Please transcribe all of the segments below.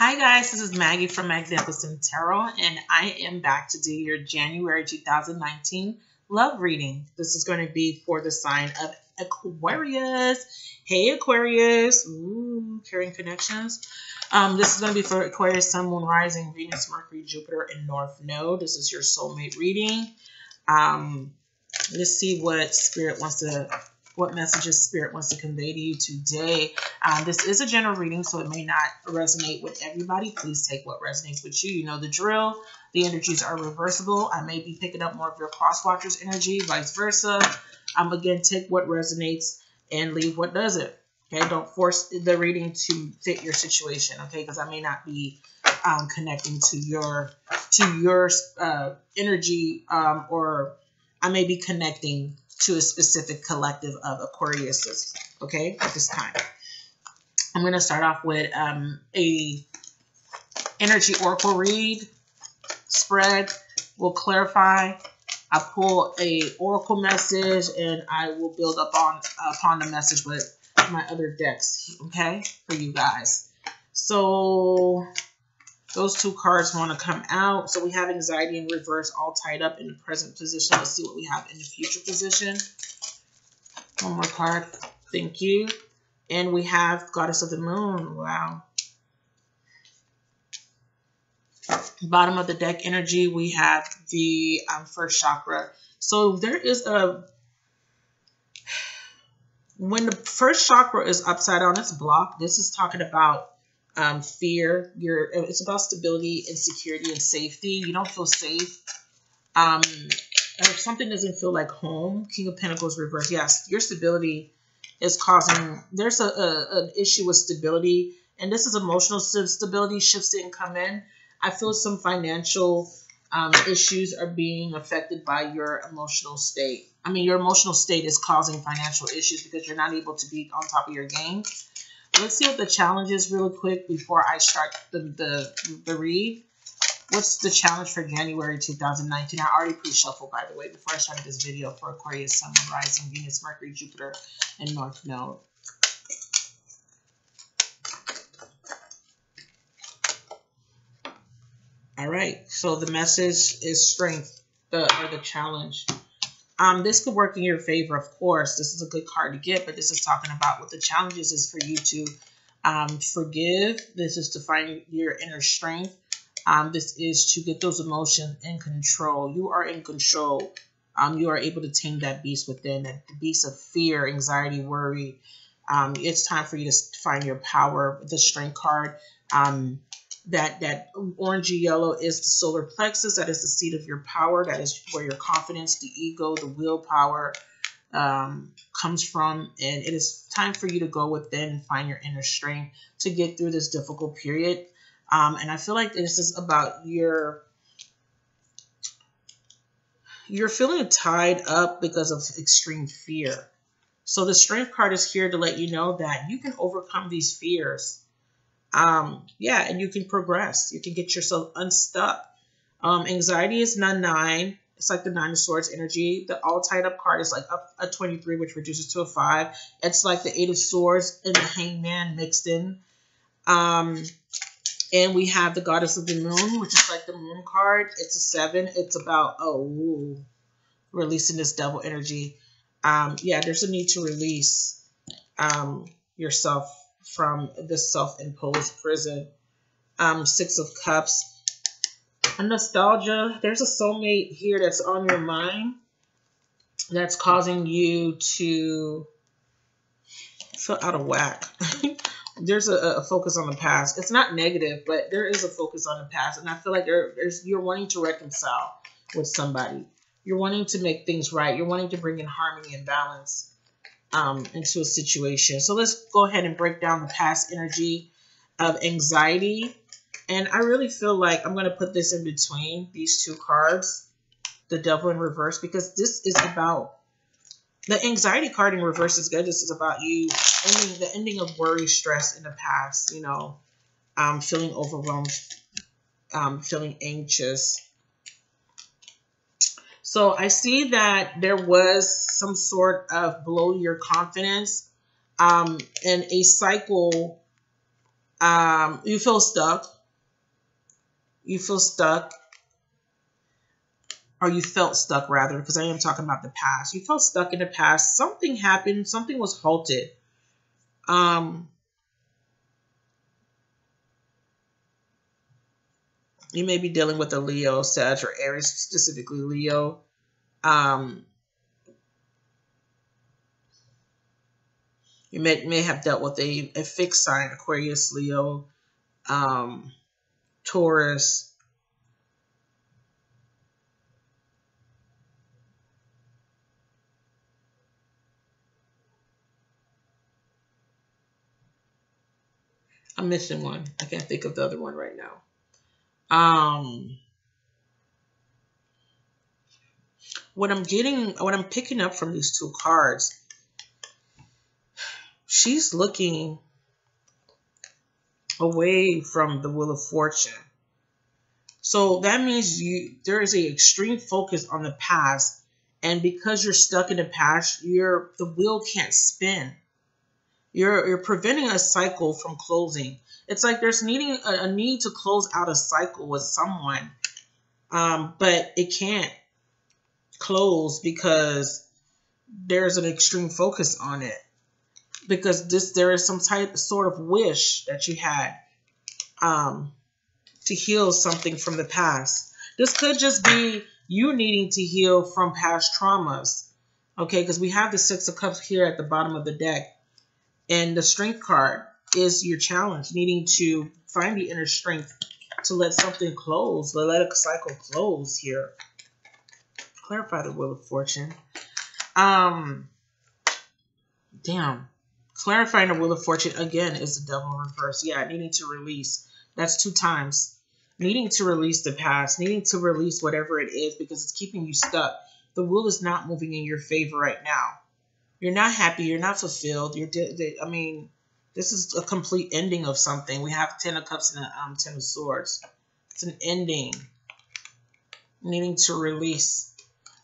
Hi guys, this is Maggie from Magnificent Tarot, and I am back to do your January 2019 love reading. This is going to be for the sign of Aquarius. Hey Aquarius, ooh, carrying connections. This is going to be for Aquarius, Sun, Moon, Rising, Venus, Mercury, Jupiter, and North Node. This is your soulmate reading. Let's see what spirit wants to... what messages spirit wants to convey to you today. This is a general reading, so it may not resonate with everybody. Please take what resonates with you. You know the drill. The energies are reversible. I may be picking up more of your cross watchers energy, vice versa. Again, take what resonates and leave what doesn't. Okay, don't force the reading to fit your situation. Okay, because I may not be connecting to your energy, or I may be connecting to a specific collective of Aquariuses, okay, at this time. I'm going to start off with a energy oracle read, spread, will clarify. I pull a oracle message and I will build upon the message with my other decks, okay, for you guys. So those two cards want to come out. So we have anxiety in reverse, all tied up in the present position. Let's see what we have in the future position. One more card. Thank you. And we have Goddess of the Moon. Wow. Bottom of the deck energy, we have the first chakra. So there is a... when the first chakra is upside down, it's blocked. This is talking about fear. It's about stability and security and safety. You don't feel safe. If something doesn't feel like home, King of Pentacles reverse. Yes, your stability is causing, there's an issue with stability, and this is emotional stability. Shifts didn't come in. I feel some financial issues are being affected by your emotional state. I mean, your emotional state is causing financial issues because you're not able to be on top of your game. Let's see what the challenge is really quick before I start the read. What's the challenge for January 2019? I already pre-shuffled, by the way, before I started this video for Aquarius, Sun, Moon, Rising, Venus, Mercury, Jupiter, and North Node. All right. So the message is strength, or the challenge. This could work in your favor, of course. This is a good card to get, but this is talking about what the challenges is for you to forgive. This is to find your inner strength. This is to get those emotions in control. You are in control. You are able to tame that beast within, that beast of fear, anxiety, worry. It's time for you to find your power. The strength card, that orangey yellow is the solar plexus. That is the seat of your power. That is where your confidence, the ego, the willpower comes from. And it is time for you to go within, find your inner strength to get through this difficult period. And I feel like this is about your... you're feeling tied up because of extreme fear. So the strength card is here to let you know that you can overcome these fears. Yeah, and you can progress. You can get yourself unstuck. Anxiety is nine. It's like the Nine of Swords energy. The all tied up card is like a 23, which reduces to a 5. It's like the Eight of Swords and the Hangman mixed in. And we have the Goddess of the Moon, which is like the Moon card. It's a 7. It's about, releasing this devil energy. Yeah, there's a need to release yourself from the self-imposed prison. Six of Cups. A nostalgia. There's a soulmate here that's on your mind that's causing you to feel out of whack. There's a focus on the past. It's not negative, but there is a focus on the past, and I feel like you're wanting to reconcile with somebody. You're wanting to make things right. You're wanting to bring in harmony and balance into a situation. So let's go ahead and break down the past energy of anxiety. And I really feel like I'm going to put this in between these two cards, the devil in reverse, because this is about the anxiety card in reverse is good. This is about you ending the ending of worry, stress in the past, you know, feeling overwhelmed, feeling anxious. So I see that there was some sort of blow your confidence, and a cycle You feel stuck. You feel stuck. Or you felt stuck, rather, because I am talking about the past. You felt stuck in the past. Something happened. Something was halted. You may be dealing with a Leo, Sag, or Aries, specifically Leo. You may have dealt with a fixed sign, Aquarius, Leo, Taurus. I'm missing one. I can't think of the other one right now. What I'm picking up from these two cards, she's looking away from the Wheel of Fortune. So that means there is an extreme focus on the past, and because you're stuck in the past, the wheel can't spin. You're preventing a cycle from closing. It's like there's a need to close out a cycle with someone, but it can't close because there's an extreme focus on it. Because there is some sort of wish that you had to heal something from the past. This could just be you needing to heal from past traumas, okay? Because we have the Six of Cups here at the bottom of the deck. And the Strength card is your challenge, needing to find the inner strength to let something close, let a cycle close here. Clarify the Wheel of Fortune. Damn. Clarifying the Wheel of Fortune, again, is the Devil in reverse. Yeah, needing to release. That's two times. Needing to release the past, needing to release whatever it is because it's keeping you stuck. The wheel is not moving in your favor right now. You're not happy. You're not fulfilled. I mean, this is a complete ending of something. We have 10 of Cups and a, 10 of Swords. It's an ending. Needing to release.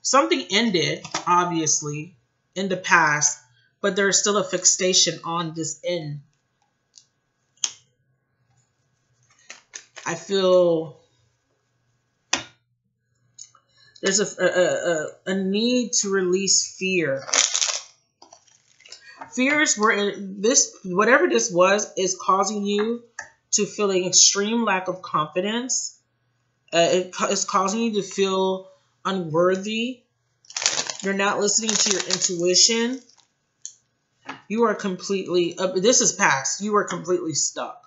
Something ended, obviously, in the past, but there's still a fixation on this end. I feel there's a need to release fear. Fears were in this, whatever this was, is causing you to feel an extreme lack of confidence. It's causing you to feel unworthy. You're not listening to your intuition. You are completely, this is past. You are completely stuck.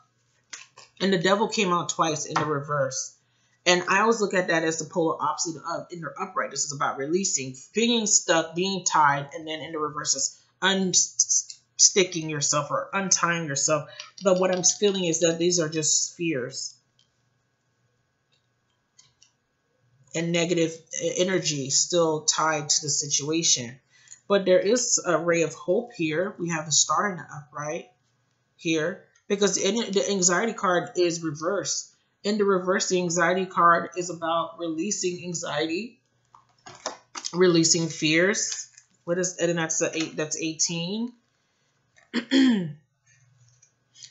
And the Devil came out twice in the reverse. And I always look at that as the polar opposite of in the upright. This is about releasing, being stuck, being tied, and then in the reverse is unsticking yourself or untying yourself. But what I'm feeling is that these are just fears and negative energy still tied to the situation. But there is a ray of hope here. We have the Star in the upright here because the anxiety card is reversed. In the reverse, the anxiety card is about releasing anxiety, releasing fears. What is, and that's the 8, that's 18.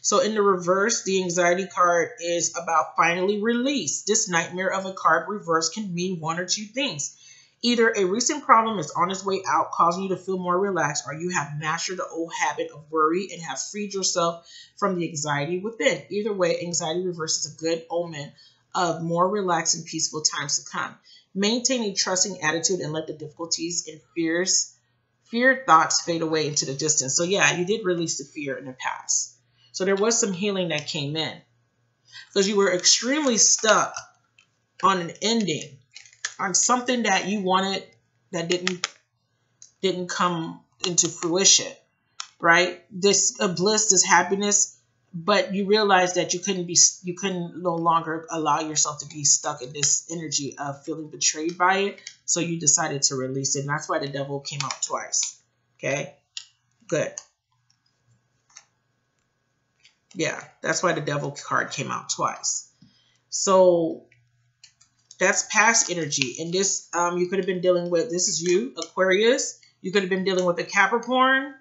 So in the reverse, the anxiety card is about finally release. This nightmare of a card reverse can mean one or two things. Either a recent problem is on its way out, causing you to feel more relaxed, or you have mastered the old habit of worry and have freed yourself from the anxiety within. Either way, anxiety reverse is a good omen of more relaxed and peaceful times to come. Maintain a trusting attitude and let the difficulties and fear thoughts fade away into the distance. So yeah, you did release the fear in the past. So there was some healing that came in because you were extremely stuck on an ending, on something that you wanted that didn't come into fruition, right? This bliss, this happiness, but you realized that you couldn't no longer allow yourself to be stuck in this energy of feeling betrayed by it. So you decided to release it. And that's why the Devil came out twice. Okay, good. Yeah, that's why the Devil card came out twice. So that's past energy. And this, you could have been dealing with, this is you, Aquarius. You could have been dealing with a Capricorn,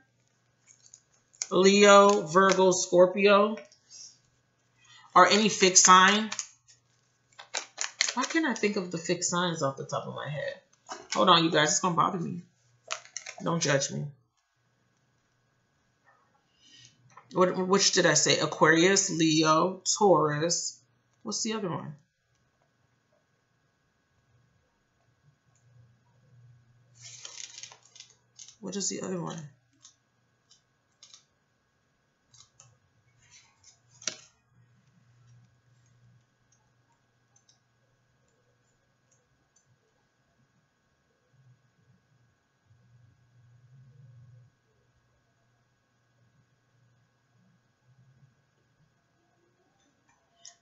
Leo, Virgo, Scorpio. or any fixed sign. Why can't I think of the fixed signs off the top of my head? Hold on, you guys. It's going to bother me. Don't judge me. Which did I say? Aquarius, Leo, Taurus. What's the other one? What is the other one?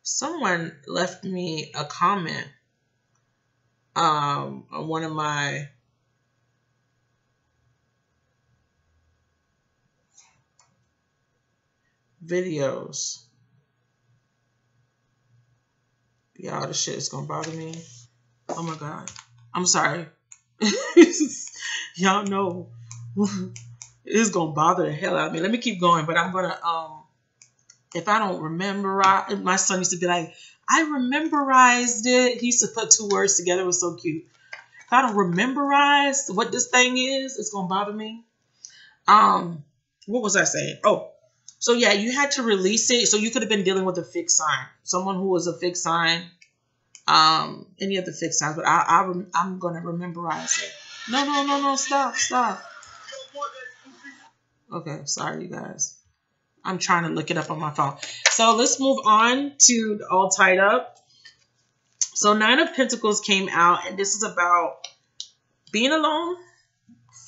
Someone left me a comment on one of my videos. Y'all, this shit is gonna bother me. Oh my god. I'm sorry. Y'all know it is gonna bother the hell out of me. Let me keep going, but I'm gonna if I don't remember, my son used to be like, I rememberized it. He used to put two words together. It was so cute. If I don't rememberize what this thing is, it's gonna bother me. What was I saying? Oh, so yeah, you had to release it. So you could have been dealing with a fixed sign, someone who was a fixed sign, any of the fixed signs. But I'm gonna rememberize it. No, stop. Okay, sorry, you guys. I'm trying to look it up on my phone. So let's move on to All Tied Up. So Nine of Pentacles came out, and this is about being alone,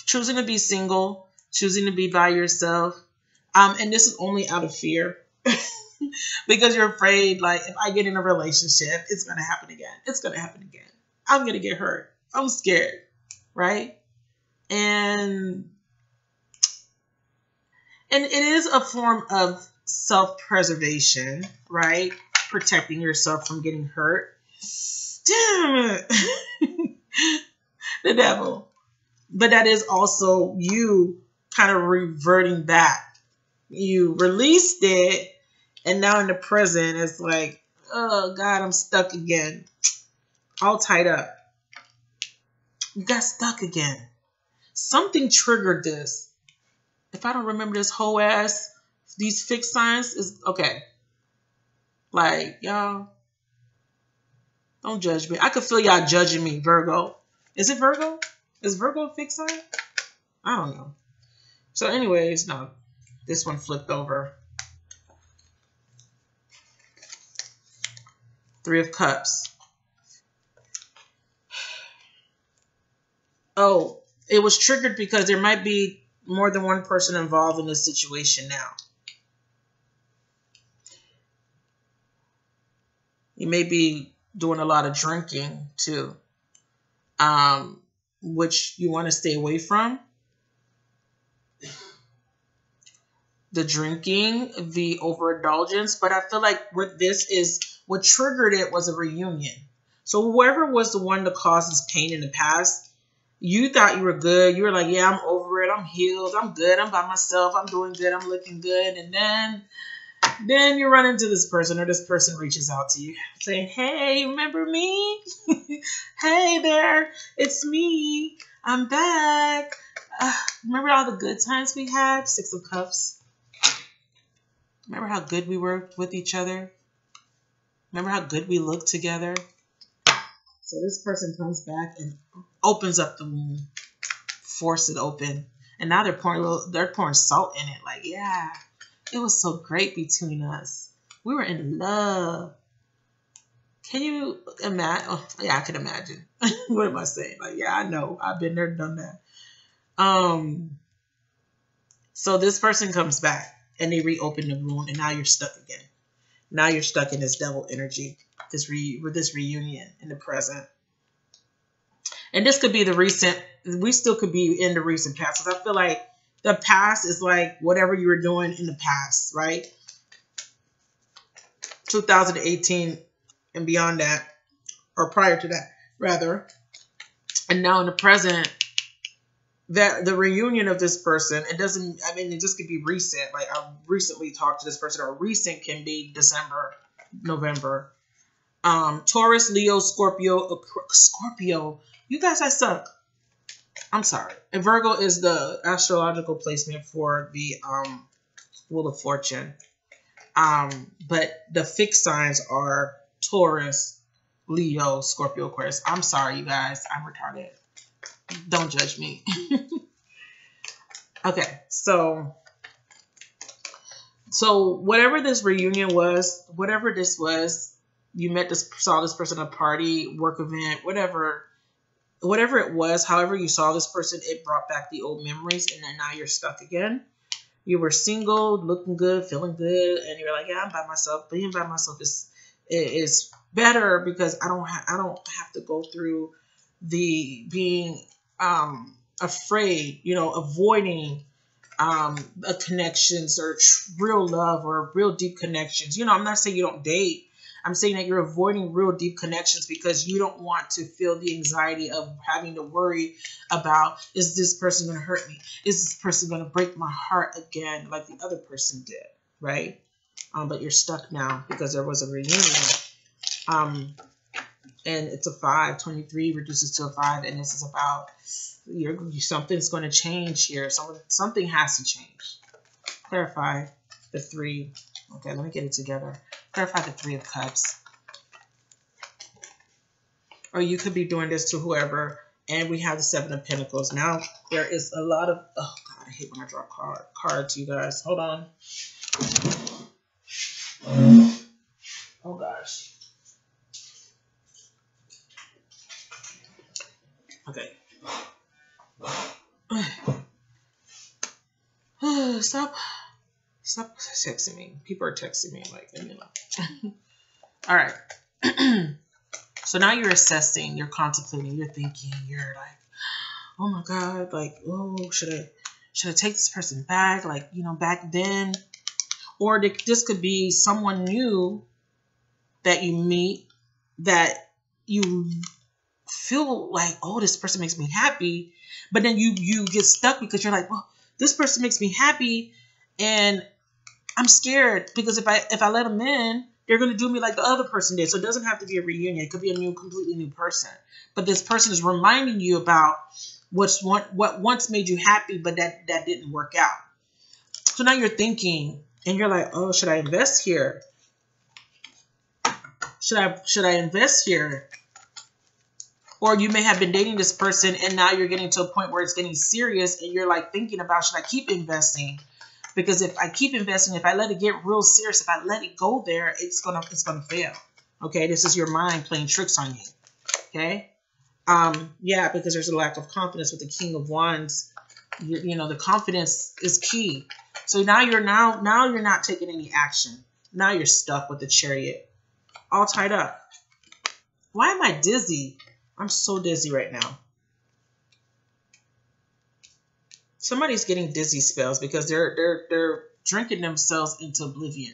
choosing to be single, choosing to be by yourself. And this is only out of fear because you're afraid, like, if I get in a relationship, it's going to happen again. I'm going to get hurt. I'm scared, right? And it is a form of self-preservation, right? Protecting yourself from getting hurt. Damn it. The devil. But that is also you kind of reverting back. You released it, and now in the present, it's like, oh, God, I'm stuck again. All tied up. You got stuck again. Something triggered this. If I don't remember this whole ass, these fixed signs is okay. Like, y'all, don't judge me. I could feel y'all judging me, Virgo. Is it Virgo? Is Virgo a fixed sign? I don't know. So anyways, no, this one flipped over. Three of Cups. Oh, it was triggered because there might be more than one person involved in this situation now. You may be doing a lot of drinking too, which you want to stay away from. The drinking, the overindulgence, but I feel like what this is, what triggered it was a reunion. So whoever was the one that caused this pain in the past, you thought you were good. You were like, yeah, I'm over it. I'm healed. I'm good. I'm by myself. I'm doing good. I'm looking good. And then you run into this person, or this person reaches out to you saying, hey, remember me? Hey there, it's me. I'm back. Remember all the good times we had? Six of Cups. Remember how good we were with each other? Remember how good we looked together? So this person comes back and opens up the wound, force it open, and now they're pouring salt in it. Like, yeah, it was so great between us. We were in love. Can you imagine? Oh, yeah, I can imagine. What am I saying? Like, yeah, I know. I've been there, done that. So this person comes back and they reopen the wound, and now you're stuck again. Now you're stuck in this devil energy. This reunion in the present. And this could be the recent, we still could be in the recent past, because I feel like the past is like whatever you were doing in the past, right? 2018 and beyond that, or prior to that, rather. And now in the present, that the reunion of this person, it doesn't, I mean, it just could be recent. Like, I recently talked to this person, or recent can be December November. Taurus, Leo, Scorpio. You guys, I suck. I'm sorry. And Virgo is the astrological placement for the Wheel of Fortune. But the fixed signs are Taurus, Leo, Scorpio, Aquarius. I'm sorry, you guys. I'm retarded. Don't judge me. Okay, so whatever this reunion was, whatever this was, you met this, saw this person at a party, work event, whatever it was, however you saw this person, it brought back the old memories, and then now you're stuck again. You were single, looking good, feeling good, and you're like, yeah, I'm by myself. Being by myself is better because I don't have to go through the being afraid, you know, avoiding connections or real love or real deep connections. You know, I'm not saying you don't date. I'm saying that you're avoiding real deep connections because you don't want to feel the anxiety of having to worry about, is this person going to hurt me? Is this person going to break my heart again like the other person did, right? But you're stuck now because there was a reunion. And it's a 5. 23 reduces to a 5. And this is about something's going to change here. Something has to change. Clarify the 3. Okay, let me get it together. Clarify the 3 of Cups. Or you could be doing this to whoever. And we have the 7 of Pentacles. Now, there is a lot of... Oh, God, I hate when I draw cards, you guys. Hold on. Oh, gosh. Okay. Stop texting me. People are texting me. Like, leave me alone. All right. So now you're assessing. You're contemplating. You're thinking. You're like, oh my God. Like, oh, should I take this person back? Like, you know, back then. Or this could be someone new that you meet that you feel like, oh, this person makes me happy. But then you get stuck because you're like, well, this person makes me happy, and I'm scared because if I let them in, they're going to do me like the other person did. So it doesn't have to be a reunion. It could be a completely new person. But this person is reminding you about what once made you happy, but that didn't work out. So now you're thinking, and you're like, oh, should I invest here? Should I invest here? Or you may have been dating this person, and now you're getting to a point where it's getting serious, and you're like thinking about, should I keep investing? Because if I keep investing, if I let it get real serious, if I let it go there, it's gonna fail. Okay, this is your mind playing tricks on you. Okay, yeah, because there's a lack of confidence with the King of Wands. You know, the confidence is key. So now you're not taking any action. Now you're stuck with the Chariot, all tied up. Why am I dizzy? I'm so dizzy right now. Somebody's getting dizzy spells because they're drinking themselves into oblivion.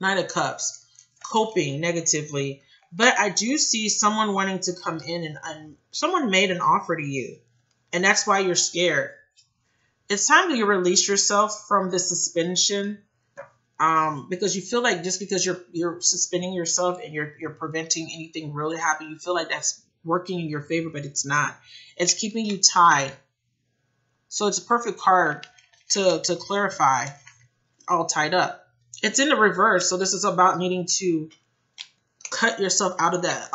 9 of Cups, coping negatively. But I do see someone wanting to come in and someone made an offer to you, and that's why you're scared. It's time that you release yourself from the suspension, because you feel like just because you're suspending yourself and you're preventing anything really happening, you feel like that's working in your favor, but it's not. It's keeping you tied. So it's a perfect card to clarify, all tied up. It's in the reverse, so this is about needing to cut yourself out of that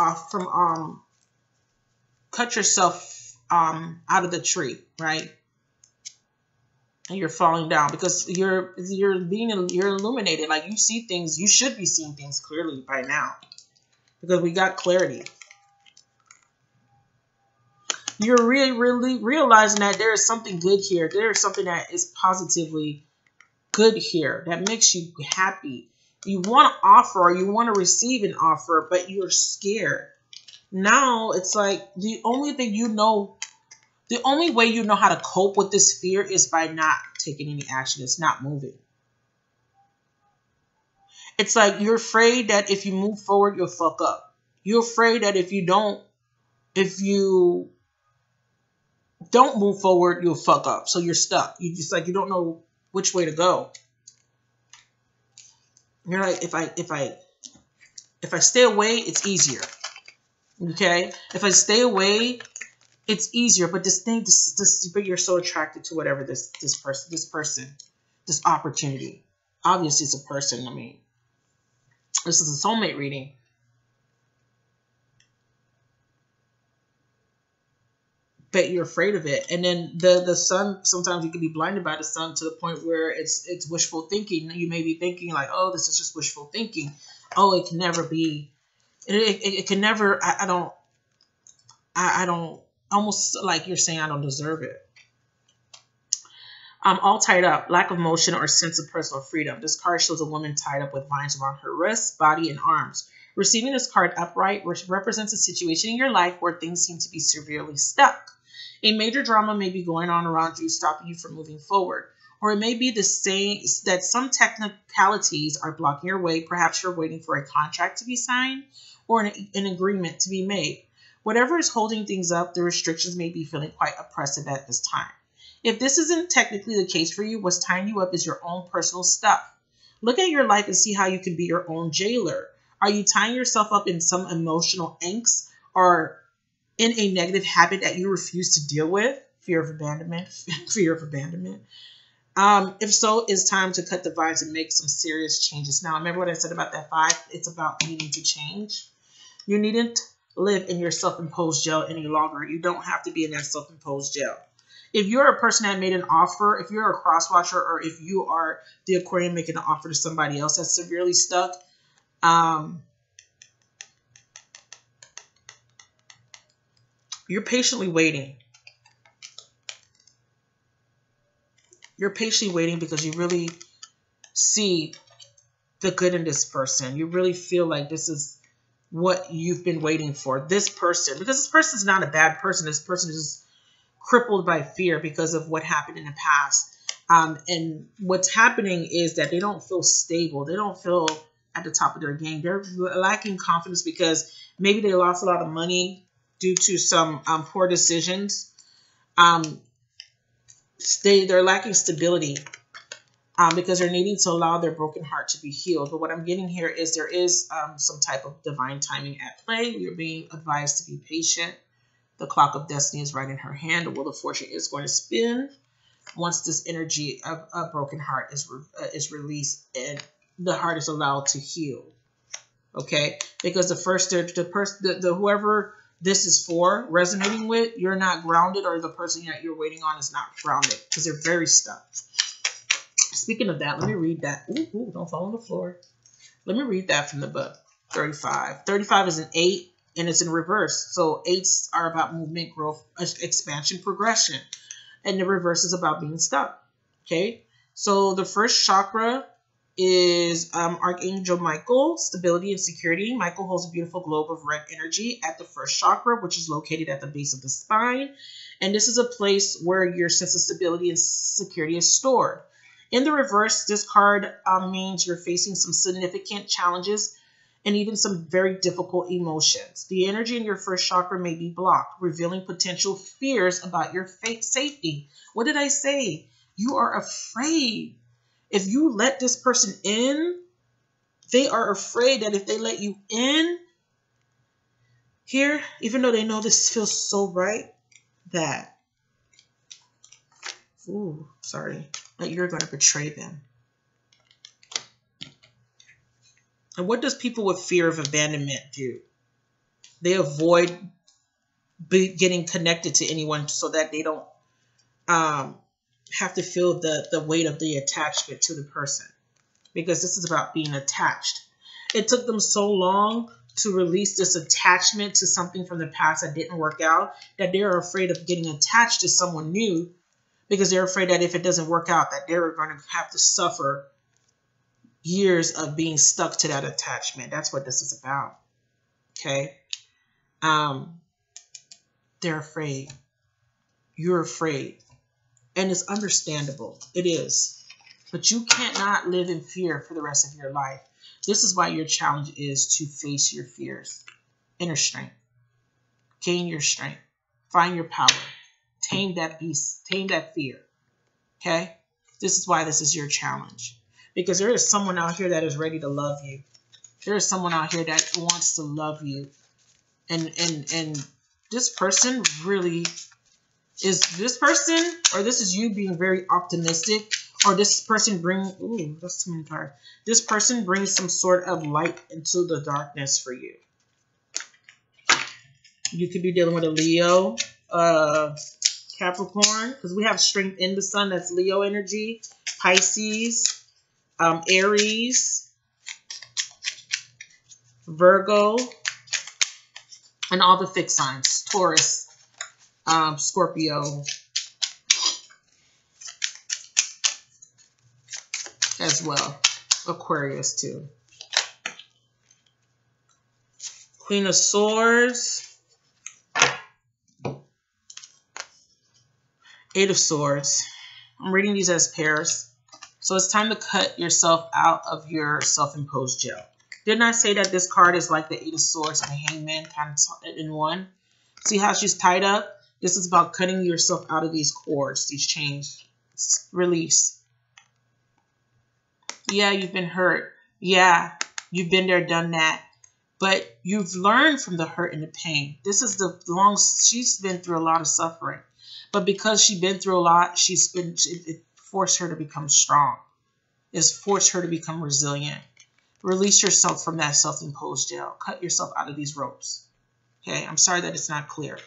out of the tree, right? And you're falling down because you're illuminated. Like, you see things, you should be seeing things clearly by now because we got clarity. You're really realizing that there is something good here. There is something that is positively good here that makes you happy. You want to offer or you want to receive an offer, but you're scared. Now it's like the only thing you know, the only way you know how to cope with this fear is by not taking any action. It's not moving. It's like you're afraid that if you move forward, you'll fuck up. You're afraid that if you don't move forward, you'll fuck up. So you're stuck. You just like, you don't know which way to go. You're like, if I If I stay away, it's easier. Okay? If I stay away, it's easier. But this thing, but you're so attracted to whatever this opportunity. Obviously, it's a person. I mean, this is a soulmate reading. But you're afraid of it. And then the sun, sometimes you can be blinded by the sun to the point where it's wishful thinking. You may be thinking like, oh, this is just wishful thinking. Oh, it can never be. It can never, I don't, almost like you're saying I don't deserve it. I'm all tied up, lack of motion or sense of personal freedom. This card shows a woman tied up with vines around her wrists, body, and arms. Receiving this card upright represents a situation in your life where things seem to be severely stuck. A major drama may be going on around you, stopping you from moving forward. Or it may be the same that some technicalities are blocking your way. Perhaps you're waiting for a contract to be signed or an agreement to be made. Whatever is holding things up, the restrictions may be feeling quite oppressive at this time. If this isn't technically the case for you, what's tying you up is your own personal stuff. Look at your life and see how you can be your own jailer. Are you tying yourself up in some emotional angst or in a negative habit that you refuse to deal with? Fear of abandonment. Fear of abandonment. If so, it's time to cut the vines and make some serious changes. Now, remember what I said about that 5? It's about needing to change. You needn't live in your self-imposed jail any longer. You don't have to be in that self-imposed jail. If you're a person that made an offer, if you're a cross-watcher, or if you are the Aquarian making an offer to somebody else that's severely stuck, you're patiently waiting. You're patiently waiting because you really see the good in this person. You really feel like this is what you've been waiting for. This person, because this person's not a bad person. This person is just crippled by fear because of what happened in the past. And what's happening is that they don't feel stable. They don't feel at the top of their game. They're lacking confidence because maybe they lost a lot of money due to some poor decisions. They're lacking stability because they're needing to allow their broken heart to be healed. But what I'm getting here is there is some type of divine timing at play. You're being advised to be patient. The clock of destiny is right in her hand. The wheel of fortune is going to spin once this energy of a broken heart is released and the heart is allowed to heal. Okay, because whoever this is for resonating with, you're not grounded, or the person that you're waiting on is not grounded because they're very stuck. Speaking of that, let me read that. Ooh, don't fall on the floor. Let me read that from the book. 35. 35 is an 8 and it's in reverse. So 8s are about movement, growth, expansion, progression. And the reverse is about being stuck. Okay. So the first chakra is Archangel Michael, stability and security. Michael holds a beautiful globe of red energy at the first chakra, which is located at the base of the spine. And this is a place where your sense of stability and security is stored. In the reverse, this card means you're facing some significant challenges and even some very difficult emotions. The energy in your first chakra may be blocked, revealing potential fears about your safety. What did I say? You are afraid. If you let this person in, they are afraid that if they let you in here, even though they know this feels so right, that, that you're going to betray them. And what does people with fear of abandonment do? They avoid getting connected to anyone so that they don't, have to feel the weight of the attachment to the person, because this is about being attached. It took them so long to release this attachment to something from the past that didn't work out that they're afraid of getting attached to someone new, because they're afraid that if it doesn't work out that they're going to have to suffer years of being stuck to that attachment. That's what this is about. Okay. They're afraid. You're afraid. And it's understandable. It is. But you cannot live in fear for the rest of your life. This is why your challenge is to face your fears. Inner strength. Gain your strength. Find your power. Tame that beast. Tame that fear. Okay? This is why this is your challenge. Because there is someone out here that is ready to love you. There is someone out here that wants to love you. And this person really is this person, or this is you being very optimistic, or this person that's too many cards. This person brings some sort of light into the darkness for you. You could be dealing with a Leo, Capricorn, because we have strength in the sun. That's Leo energy, Pisces, Aries, Virgo, and all the fixed signs, Taurus, Scorpio as well, Aquarius too. Queen of Swords. Eight of Swords. I'm reading these as pairs. So it's time to cut yourself out of your self-imposed jail. Didn't I say that this card is like the Eight of Swords and the Hangman kind of in one? See how she's tied up? This is about cutting yourself out of these cords, these chains. Release. Yeah, you've been hurt. Yeah, you've been there, done that. But you've learned from the hurt and the pain. This is the long, she's been through a lot of suffering. But because she's been through a lot, it forced her to become strong. It's forced her to become resilient. Release yourself from that self-imposed jail. Cut yourself out of these ropes. Okay, I'm sorry that it's not clear.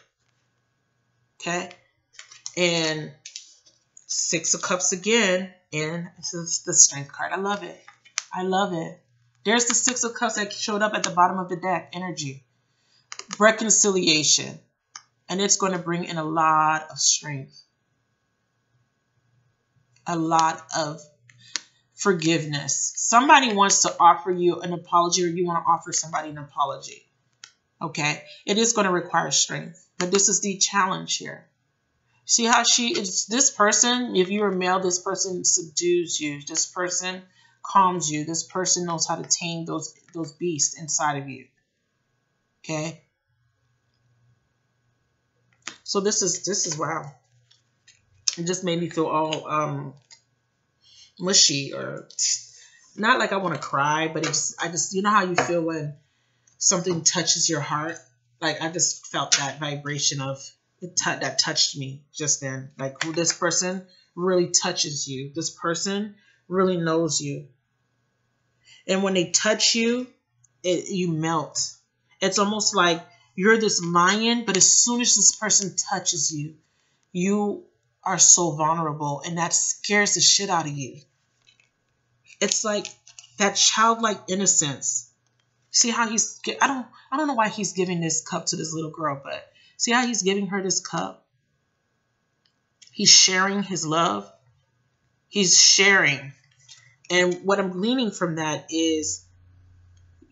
Okay, and Six of Cups again, and this is the Strength card. I love it. I love it. There's the Six of Cups that showed up at the bottom of the deck, energy. Reconciliation. And it's going to bring in a lot of strength, a lot of forgiveness. Somebody wants to offer you an apology, or you want to offer somebody an apology. Okay, it is going to require strength, but this is the challenge here. See how she is, this person, if you're a male, this person subdues you. This person calms you. This person knows how to tame those beasts inside of you. Okay. So this is wow. It just made me feel all mushy, or not like I want to cry, but it's you know how you feel when something touches your heart? Like I just felt that vibration of it that touched me just then. Like, well, this person really touches you. This person really knows you. And when they touch you, you melt. It's almost like you're this lion, but as soon as this person touches you, you are so vulnerable, and that scares the shit out of you. It's like that childlike innocence. See how he's, I don't know why he's giving this cup to this little girl, but see how he's giving her this cup? He's sharing his love. He's sharing. And what I'm gleaning from that is,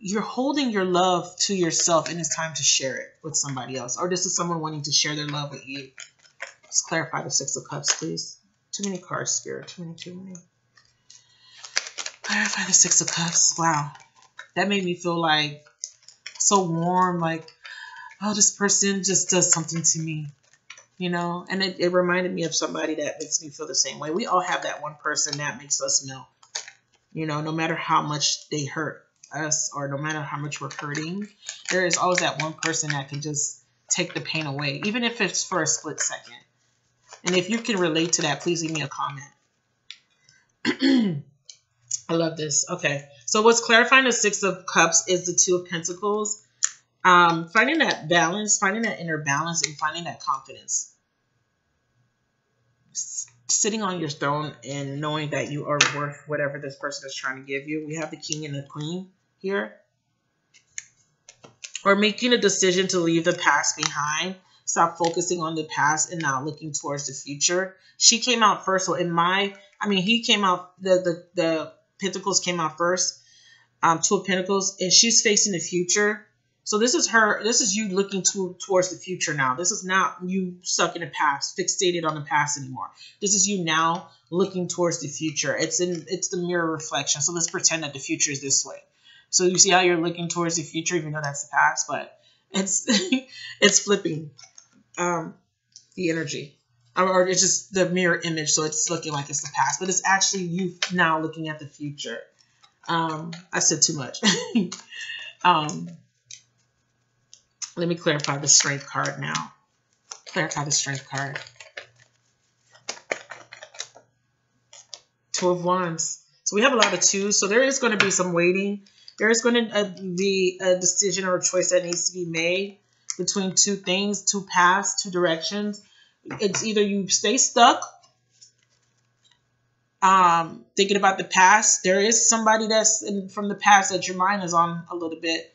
you're holding your love to yourself, and it's time to share it with somebody else. Or this is someone wanting to share their love with you. Let's clarify the Six of Cups, please. Too many cards, Spirit. Too many. Clarify the Six of Cups. Wow. That made me feel like so warm. Like, oh, this person just does something to me. You know? And it reminded me of somebody that makes me feel the same way. We all have that one person that makes us melt. You know, no matter how much they hurt us, or no matter how much we're hurting, there is always that one person that can just take the pain away, even if it's for a split second. And if you can relate to that, please leave me a comment. I love this. Okay, so what's clarifying the Six of Cups is the Two of Pentacles. Finding that balance, finding that inner balance, and finding that confidence. Sitting on your throne and knowing that you are worth whatever this person is trying to give you. We have the King and the Queen here. Or making a decision to leave the past behind. Stop focusing on the past and now looking towards the future. She came out first. So in my, he came out, the Pentacles came out first. Two of Pentacles. And she's facing the future. So this is her, this is you looking towards the future now. This is not you stuck in the past, fixated on the past anymore. This is you now looking towards the future. It's the mirror reflection. So let's pretend that the future is this way. So you see how you're looking towards the future, even though that's the past, but it's it's flipping the energy. Or it's just the mirror image, so it's looking like it's the past, but it's actually you now looking at the future. I said too much. Let me clarify the strength card now. Clarify the strength card. Two of Wands. So we have a lot of twos. So there is going to be some waiting. There is going to be a decision or a choice that needs to be made between two things, two paths, two directions. It's either you stay stuck thinking about the past. There is somebody that's from the past that your mind is on a little bit.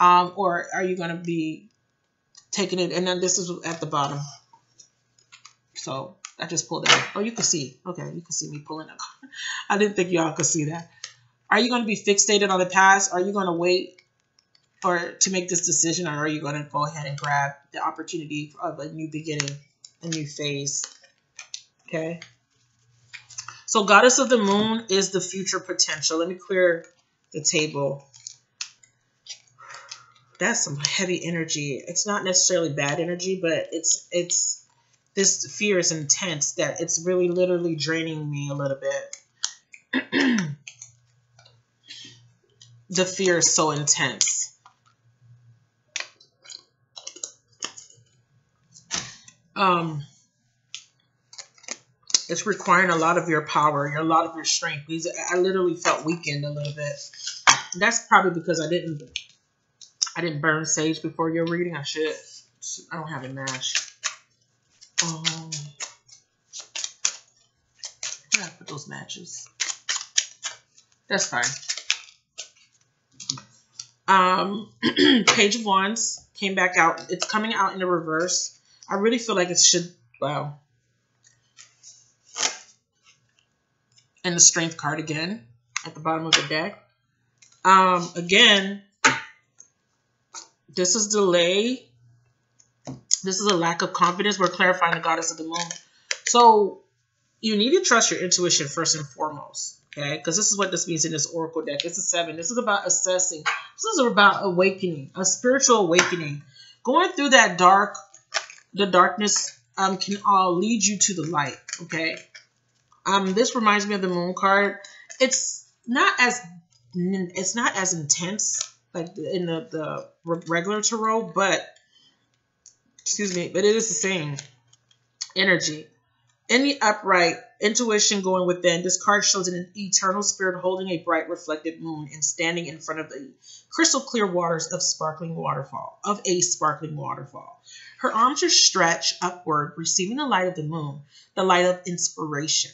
Or are you going to be taking it? And then this is at the bottom. So I just pulled that. Oh, you can see. Okay, you can see me pulling a card. I didn't think y'all could see that. Are you going to be fixated on the past? Are you going to wait for to make this decision? Or are you going to go ahead and grab the opportunity of a new beginning, a new phase? Okay. So Goddess of the Moon is the future potential. Let me clear the table. That's some heavy energy. It's not necessarily bad energy, but it's this fear is intense that it's really literally draining me a little bit. The fear is so intense. It's requiring a lot of your power, a lot of your strength. I literally felt weakened a little bit. That's probably because I didn't burn sage before your reading. I should. I don't have a match. Where did I put those matches? That's fine. Page of Wands came back out. It's coming out in the reverse. I really feel like it should. Wow. And the Strength card again at the bottom of the deck. Again, this is delay. This is a lack of confidence. We're clarifying the Goddess of the Moon. So you need to trust your intuition first and foremost, okay? Because this is what this means in this Oracle deck. It's a 7. This is about assessing. This is about awakening, a spiritual awakening. Going through that dark, the darkness can all lead you to the light, okay? This reminds me of the Moon card. It's not as intense like in the regular tarot, but excuse me, but it is the same energy. In the upright, intuition going within, this card shows an eternal spirit holding a bright reflected moon and standing in front of the crystal clear waters of a sparkling waterfall. Her arms are stretched upward, receiving the light of the moon, the light of inspiration.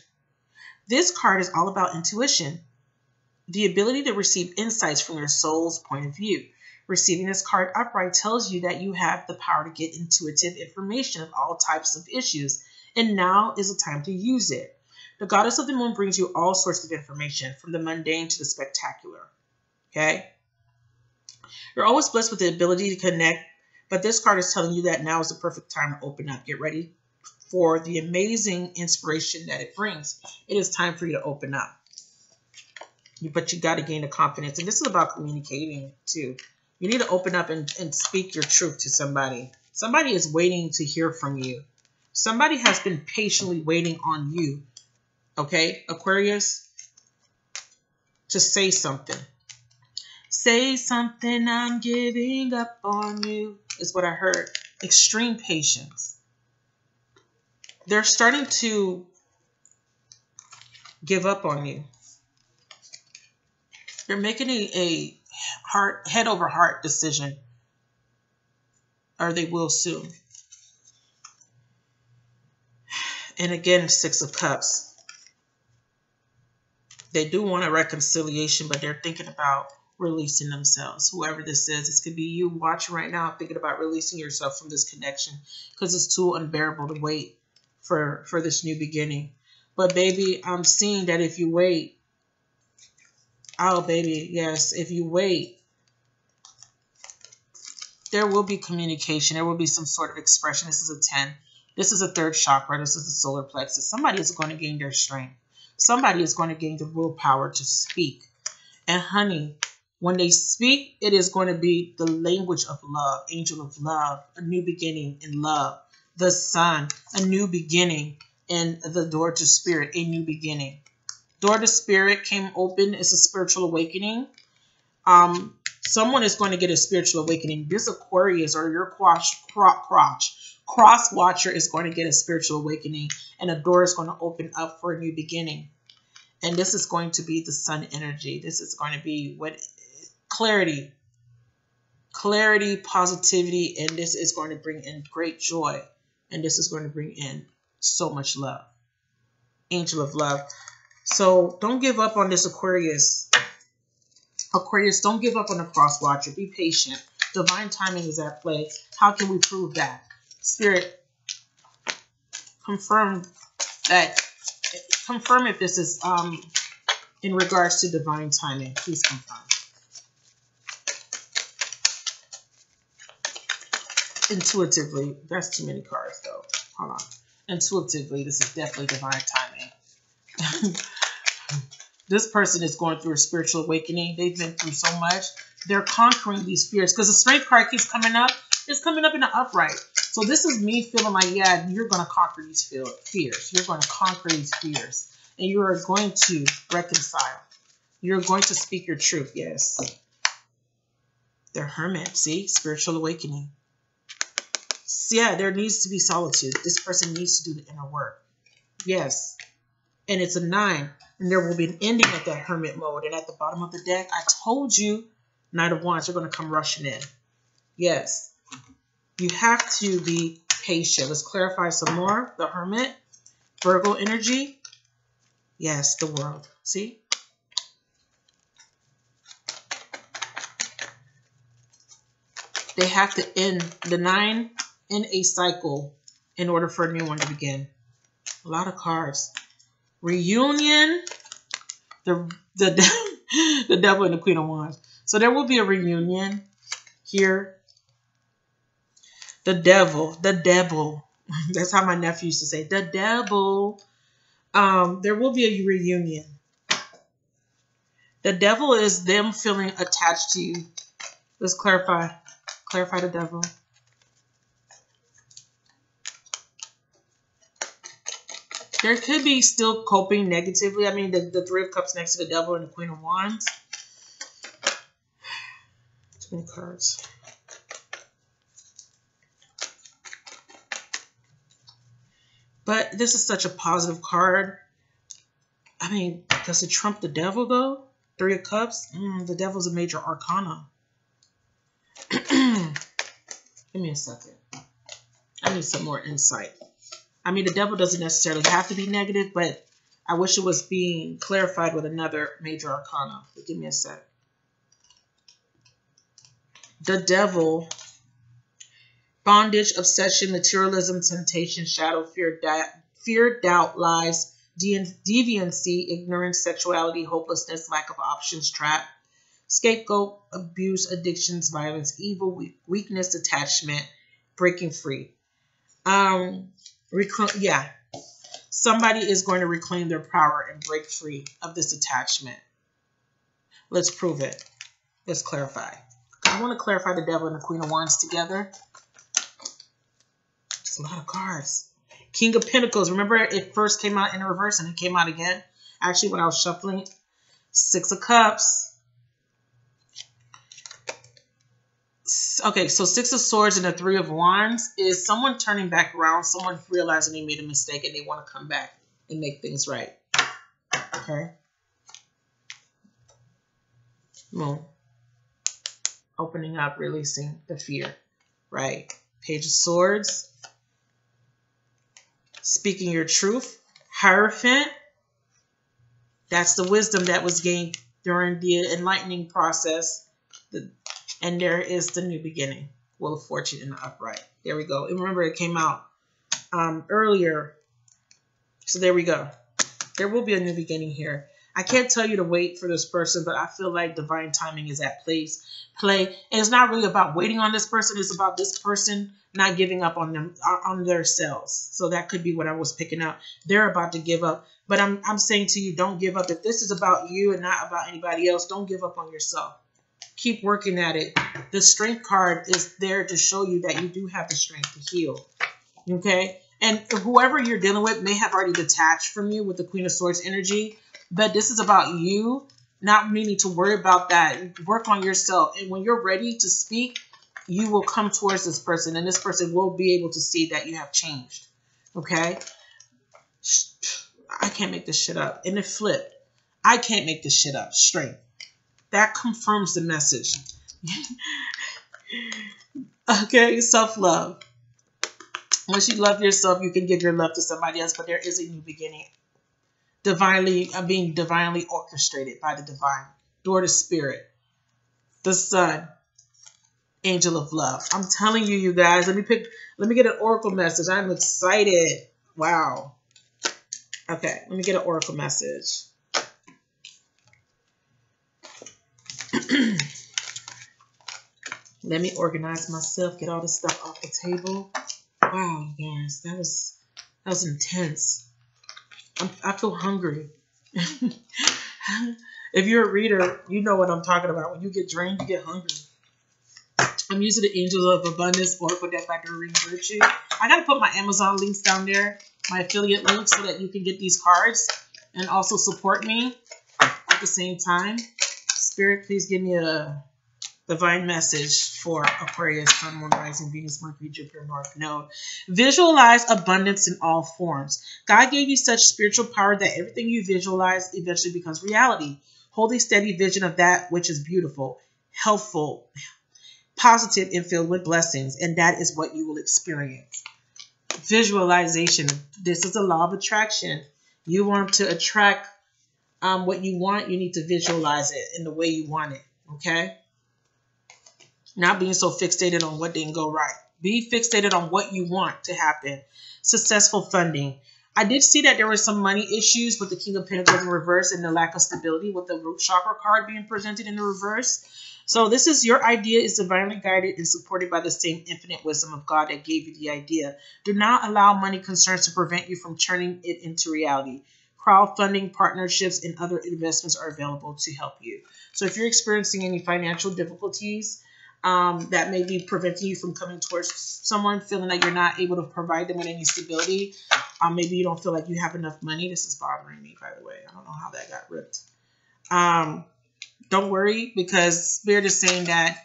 This card is all about intuition, the ability to receive insights from your soul's point of view. Receiving this card upright tells you that you have the power to get intuitive information of all types of issues, and now is the time to use it. The Goddess of the Moon brings you all sorts of information, from the mundane to the spectacular, okay? You're always blessed with the ability to connect, but this card is telling you that now is the perfect time to open up. Get ready for the amazing inspiration that it brings. It is time for you to open up. But you got to gain the confidence. And this is about communicating too. You need to open up and speak your truth to somebody. Somebody is waiting to hear from you. Somebody has been patiently waiting on you. Okay, Aquarius? To say something. Say something, I'm giving up on you, is what I heard. Extreme patience. They're starting to give up on you. They're making a head over heart decision, or they will soon. And again, Six of Cups. They do want a reconciliation, but they're thinking about releasing themselves. Whoever this is, this could be you watching right now, thinking about releasing yourself from this connection because it's too unbearable to wait for this new beginning. But baby, I'm seeing that if you wait, oh, baby, yes. If you wait, there will be communication. There will be some sort of expression. This is a 10. This is a third chakra. This is the solar plexus. Somebody is going to gain their strength. Somebody is going to gain the willpower to speak. And honey, when they speak, it is going to be the language of love, angel of love, a new beginning in love, the sun, a new beginning, and the door to spirit, a new beginning. Door to spirit came open. It's a spiritual awakening. Someone is going to get a spiritual awakening. This Aquarius or your cross watcher is going to get a spiritual awakening, and a door is going to open up for a new beginning. And this is going to be the sun energy. This is going to be what clarity, positivity, and this is going to bring in great joy. And this is going to bring in so much love. Angel of love. So don't give up on this Aquarius. Aquarius, don't give up on the cross watcher. Be patient. Divine timing is at play. How can we prove that? Spirit, confirm that. Confirm if this is in regards to divine timing. Please confirm. Intuitively, that's too many cards though. Hold on. Intuitively, this is definitely divine timing. This person is going through a spiritual awakening. They've been through so much. They're conquering these fears. Because the strength card keeps coming up. It's coming up in the upright. So this is me feeling like, yeah, you're going to conquer these fears. You're going to conquer these fears. And you are going to reconcile. You're going to speak your truth. Yes. They're hermit. See? Spiritual awakening. So yeah, there needs to be solitude. This person needs to do the inner work. Yes. And it's a 9. And there will be an ending of that hermit mode. And at the bottom of the deck, I told you, Knight of Wands, you're going to come rushing in. Yes. You have to be patient. Let's clarify some more. The hermit, Virgo energy. Yes, the world. See? They have to end the 9 in a cycle in order for a new one to begin. A lot of cards. Reunion, the devil and the queen of wands. So there will be a reunion here. The devil. That's how my nephew used to say, the devil. There will be a reunion. The devil is them feeling attached to you. Let's clarify the devil. There could be still coping negatively. I mean, the 3 of cups next to the devil and the queen of wands. Too many cards. But this is such a positive card. I mean, does it trump the devil, though? 3 of cups? The devil's a major arcana. Give me a second. I need some more insight. I mean, the devil doesn't necessarily have to be negative, but I wish it was being clarified with another major arcana. But give me a sec. The devil, bondage, obsession, materialism, temptation, shadow, fear, doubt, lies, deviancy, ignorance, sexuality, hopelessness, lack of options, trap, scapegoat, abuse, addictions, violence, evil, weakness, attachment, breaking free. Yeah, somebody is going to reclaim their power and break free of this attachment. Let's prove it. Let's clarify. I want to clarify the devil and the queen of wands together. It's a lot of cards. King of pentacles. Remember, it first came out in reverse and it came out again. Actually, when I was shuffling, 6 of cups. Okay, so 6 of swords and a 3 of wands is someone turning back around, someone realizing they made a mistake and they want to come back and make things right. Okay. Moon. Opening up, releasing the fear. Right. Page of swords. Speaking your truth. Hierophant. That's the wisdom that was gained during the enlightening process. And there is the new beginning. Wheel of Fortune in the upright. There we go. And remember, it came out earlier. So there we go. There will be a new beginning here. I can't tell you to wait for this person, but I feel like divine timing is at play. And it's not really about waiting on this person. It's about this person not giving up on them, on themselves. So that could be what I was picking up. They're about to give up. But I'm saying to you, don't give up. If this is about you and not about anybody else, don't give up on yourself. Keep working at it. The strength card is there to show you that you do have the strength to heal. Okay? And whoever you're dealing with may have already detached from you with the Queen of Swords energy. But this is about you not needing to worry about that. Work on yourself. And when you're ready to speak, you will come towards this person. And this person will be able to see that you have changed. Okay? I can't make this shit up. And it flipped. I can't make this shit up. Straight. That confirms the message. Okay? Self-love. Once you love yourself, you can give your love to somebody else. But there is a new beginning. Divinely, I'm being divinely orchestrated by the divine. Door to spirit. The sun. Angel of love. I'm telling you, you guys. Let me get an oracle message. I'm excited. Wow. Okay, let me get an oracle message. Let me organize myself, get all this stuff off the table. Wow, you guys, that was intense. I feel hungry. If you're a reader, you know what I'm talking about. When you get drained, you get hungry. I'm using the Angel of Abundance Oracle Deck by Green Virtue. I got to put my Amazon links down there, my affiliate links, so that you can get these cards and also support me at the same time. Spirit, please give me a divine message for Aquarius, Sun, Moon, Rising, Venus, Mercury, Jupiter, North Node. Visualize abundance in all forms. God gave you such spiritual power that everything you visualize eventually becomes reality. Hold a steady vision of that which is beautiful, helpful, positive, and filled with blessings, and that is what you will experience. Visualization. This is the law of attraction. You want to attract what you want. You need to visualize it in the way you want it, okay? Not being so fixated on what didn't go right. Be fixated on what you want to happen. Successful funding. I did see that there were some money issues with the King of Pentacles in reverse and the lack of stability with the root chakra card being presented in the reverse. So this is your idea is divinely guided and supported by the same infinite wisdom of God that gave you the idea. Do not allow money concerns to prevent you from turning it into reality. Crowdfunding, partnerships, and other investments are available to help you. So if you're experiencing any financial difficulties, that may be preventing you from coming towards someone, feeling like you're not able to provide them with any stability. Maybe you don't feel like you have enough money. This is bothering me, by the way. I don't know how that got ripped. Don't worry, because Spirit is saying that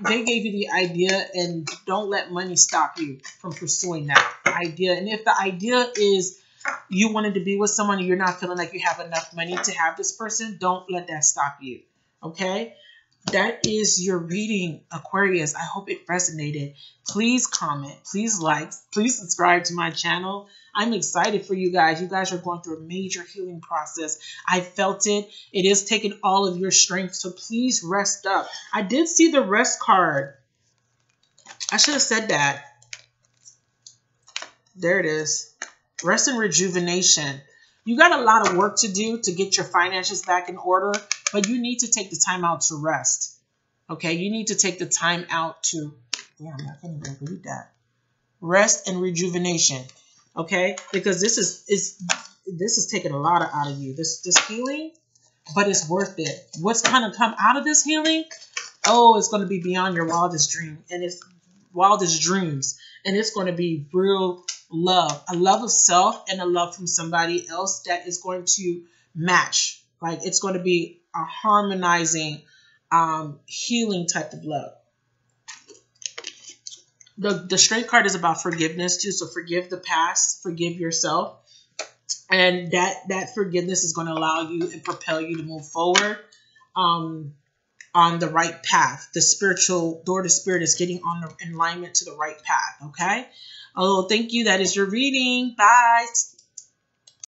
they gave you the idea, and don't let money stop you from pursuing that idea. And if the idea is you wanted to be with someone and you're not feeling like you have enough money to have this person, don't let that stop you, okay? That is your reading, Aquarius. I hope it resonated. Please comment. Please like. Please subscribe to my channel. I'm excited for you guys. You guys are going through a major healing process. I felt it. It is taking all of your strength, so please rest up. I did see the rest card. I should have said that. There it is. Rest and rejuvenation. You got a lot of work to do to get your finances back in order, but you need to take the time out to rest. Okay? You need to take the time out to... Damn, I can't even read that. Rest and rejuvenation. Okay? Because this is taking a lot out of you. This healing, but it's worth it. What's going to come out of this healing? Oh, it's going to be beyond your wildest dream. And it's wildest dreams. And it's going to be real love. A love of self and a love from somebody else that is going to match. Like, it's going to be a harmonizing, healing type of love. The straight card is about forgiveness too. So forgive the past, forgive yourself. And that forgiveness is going to allow you and propel you to move forward on the right path. The spiritual door to spirit is getting on the alignment to the right path. Okay. Oh, thank you. That is your reading. Bye.